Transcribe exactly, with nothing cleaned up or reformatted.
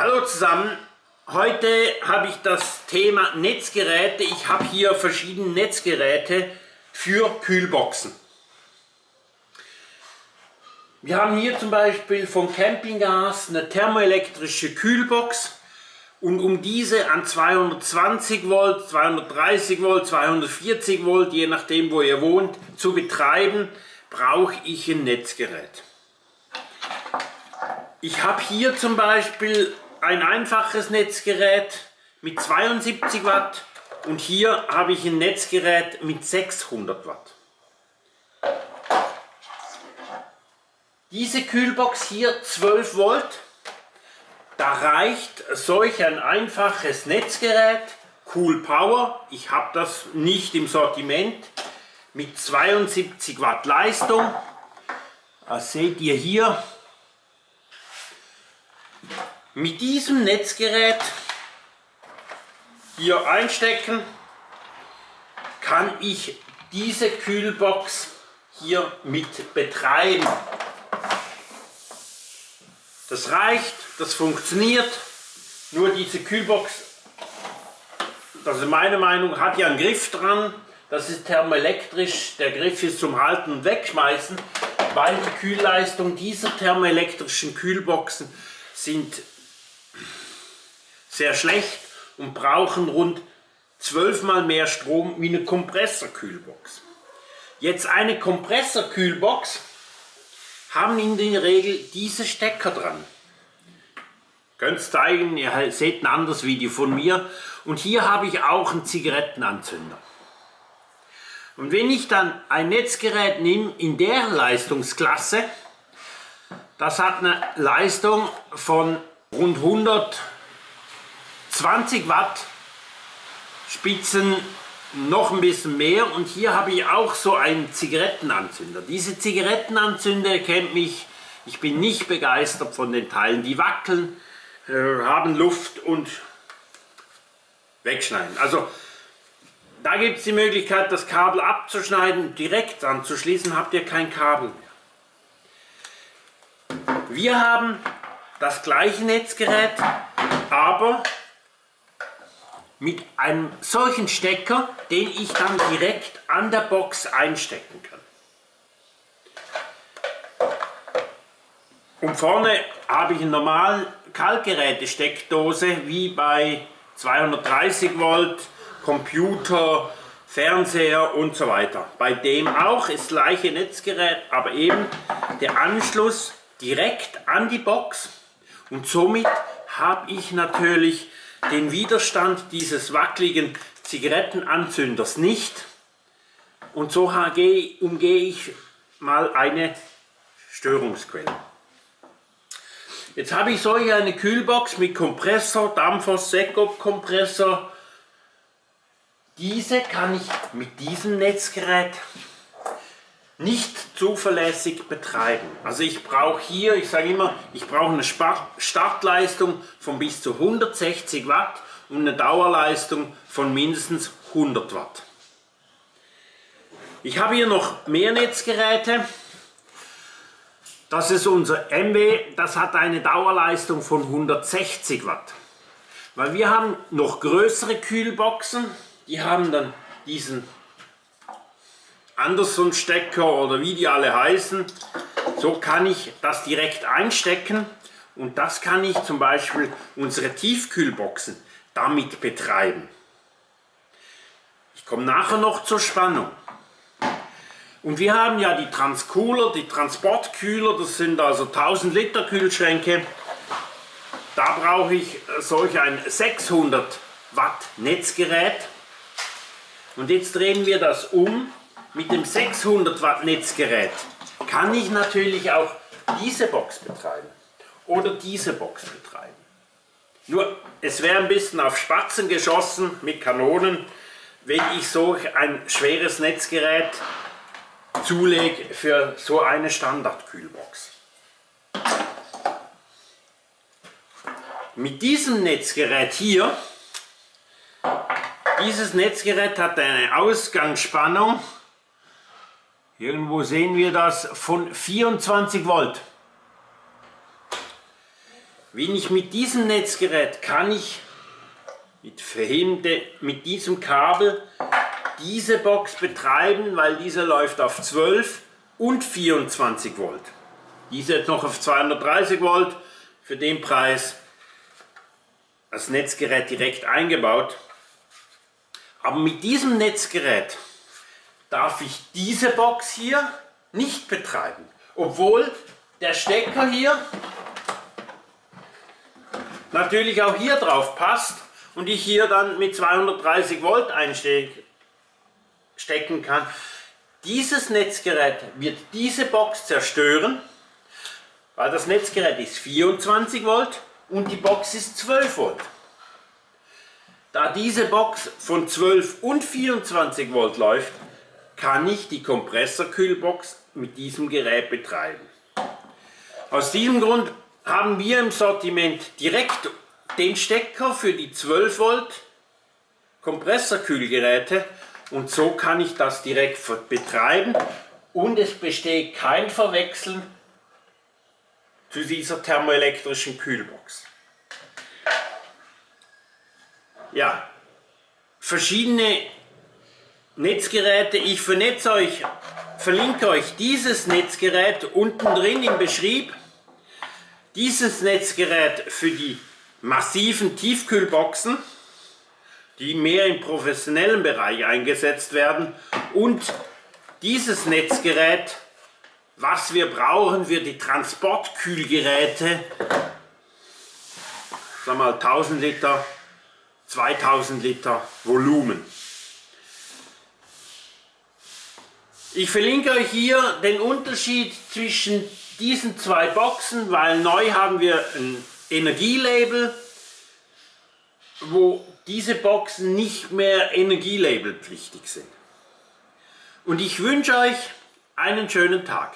Hallo zusammen, heute habe ich das Thema Netzgeräte. Ich habe hier verschiedene Netzgeräte für Kühlboxen. Wir haben hier zum Beispiel von Campinggas eine thermoelektrische Kühlbox und um diese an zweihundertzwanzig Volt, zweihundertdreißig Volt, zweihundertvierzig Volt, je nachdem wo ihr wohnt, zu betreiben, brauche ich ein Netzgerät. Ich habe hier zum Beispiel ein einfaches Netzgerät mit zweiundsiebzig Watt und hier habe ich ein Netzgerät mit sechshundert Watt. Diese Kühlbox hier zwölf Volt, da reicht solch ein einfaches Netzgerät, Cool Power, ich habe das nicht im Sortiment, mit zweiundsiebzig Watt Leistung. Das seht ihr hier. Mit diesem Netzgerät hier einstecken, kann ich diese Kühlbox hier mit betreiben. Das reicht, das funktioniert, nur diese Kühlbox, das ist meine Meinung, hat ja einen Griff dran, das ist thermoelektrisch, der Griff ist zum Halten und Wegschmeißen, weil die Kühlleistung dieser thermoelektrischen Kühlboxen sind sehr schlecht und brauchen rund zwölf mal mehr Strom wie eine Kompressorkühlbox. Jetzt eine Kompressorkühlbox haben in der Regel diese Stecker dran. Könnt es zeigen, ihr seht ein anderes Video von mir. Und hier habe ich auch einen Zigarettenanzünder. Und wenn ich dann ein Netzgerät nehme in der Leistungsklasse, das hat eine Leistung von rund hundertzwanzig Watt, Spitzen noch ein bisschen mehr. Und hier habe ich auch so einen Zigarettenanzünder. Diese Zigarettenanzünder, ihr kennt mich, ich bin nicht begeistert von den Teilen. Die wackeln, äh, haben Luft und wegschneiden. Also da gibt es die Möglichkeit, das Kabel abzuschneiden und direkt anzuschließen, habt ihr kein Kabel mehr. Wir haben das gleiche Netzgerät, aber mit einem solchen Stecker, den ich dann direkt an der Box einstecken kann. Und vorne habe ich eine normale Kaltgerätesteckdose, wie bei zweihundertdreißig Volt, Computer, Fernseher und so weiter. Bei dem auch ist das gleiche Netzgerät, aber eben der Anschluss direkt an die Box und somit habe ich natürlich den Widerstand dieses wackeligen Zigarettenanzünders nicht und so umgehe ich mal eine Störungsquelle. Jetzt habe ich solch eine Kühlbox mit Kompressor, Dampfer, Sekop-Kompressor. Diese kann ich mit diesem Netzgerät nicht zuverlässig betreiben. Also ich brauche hier, ich sage immer, ich brauche eine Startleistung von bis zu hundertsechzig Watt und eine Dauerleistung von mindestens hundert Watt. Ich habe hier noch mehr Netzgeräte. Das ist unser M W, das hat eine Dauerleistung von hundertsechzig Watt. Weil wir haben noch größere Kühlboxen, die haben dann diesen Anderson Stecker oder wie die alle heißen, so kann ich das direkt einstecken und das kann ich zum Beispiel unsere Tiefkühlboxen damit betreiben. Ich komme nachher noch zur Spannung. Und wir haben ja die Transcooler, die Transportkühler, das sind also tausend Liter Kühlschränke. Da brauche ich solch ein sechshundert Watt Netzgerät. Und jetzt drehen wir das um. Mit dem sechshundert Watt Netzgerät kann ich natürlich auch diese Box betreiben oder diese Box betreiben. Nur es wäre ein bisschen auf Spatzen geschossen mit Kanonen, wenn ich so ein schweres Netzgerät zulege für so eine Standardkühlbox. Mit diesem Netzgerät hier, dieses Netzgerät hat eine Ausgangsspannung. Irgendwo sehen wir das von vierundzwanzig Volt. Wenn ich mit diesem Netzgerät kann ich mit, verhinde, mit diesem Kabel diese Box betreiben, weil diese läuft auf zwölf und vierundzwanzig Volt. Diese jetzt noch auf zweihundertdreißig Volt, für den Preis das Netzgerät direkt eingebaut. Aber mit diesem Netzgerät darf ich diese Box hier nicht betreiben, obwohl der Stecker hier natürlich auch hier drauf passt und ich hier dann mit zweihundertdreißig Volt einstecken kann. Dieses Netzgerät wird diese Box zerstören, weil das Netzgerät ist vierundzwanzig Volt und die Box ist zwölf Volt. Da diese Box von zwölf und vierundzwanzig Volt läuft, kann ich die Kompressorkühlbox mit diesem Gerät betreiben. Aus diesem Grund haben wir im Sortiment direkt den Stecker für die zwölf Volt Kompressorkühlgeräte und so kann ich das direkt betreiben und es besteht kein Verwechseln zu dieser thermoelektrischen Kühlbox. Ja, verschiedene Netzgeräte. Ich vernetze euch, verlinke euch dieses Netzgerät unten drin im Beschrieb. Dieses Netzgerät für die massiven Tiefkühlboxen, die mehr im professionellen Bereich eingesetzt werden, und dieses Netzgerät, was wir brauchen für die Transportkühlgeräte, sagen wir mal tausend Liter, zweitausend Liter Volumen. Ich verlinke euch hier den Unterschied zwischen diesen zwei Boxen, weil neu haben wir ein Energielabel, wo diese Boxen nicht mehr energielabelpflichtig sind. Und ich wünsche euch einen schönen Tag.